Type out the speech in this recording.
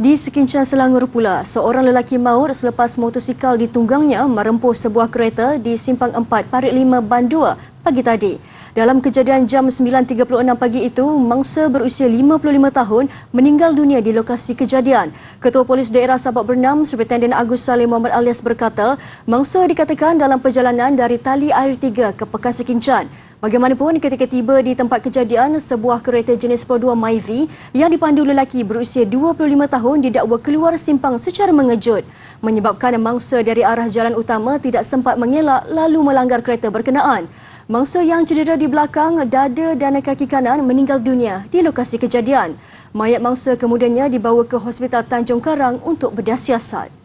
Di Sekinchan, Selangor pula, seorang lelaki maut selepas motosikal ditunggangnya merempuh sebuah kereta di Simpang 4 Parit 5 Ban 2 pagi tadi. Dalam kejadian jam 9.36 pagi itu, mangsa berusia 55 tahun meninggal dunia di lokasi kejadian. Ketua Polis Daerah Sabak Bernam, Superintenden Agus Saleh Muhammad Alias berkata, mangsa dikatakan dalam perjalanan dari Tali Air 3 ke Pekan Sekinchan. Bagaimanapun, ketika tiba di tempat kejadian, sebuah kereta jenis Proton Myvi yang dipandu lelaki berusia 25 tahun didakwa keluar simpang secara mengejut, menyebabkan mangsa dari arah jalan utama tidak sempat mengelak lalu melanggar kereta berkenaan. Mangsa yang cedera di belakang, dada dan kaki kanan meninggal dunia di lokasi kejadian. Mayat mangsa kemudiannya dibawa ke Hospital Tanjung Karang untuk bedah siasat.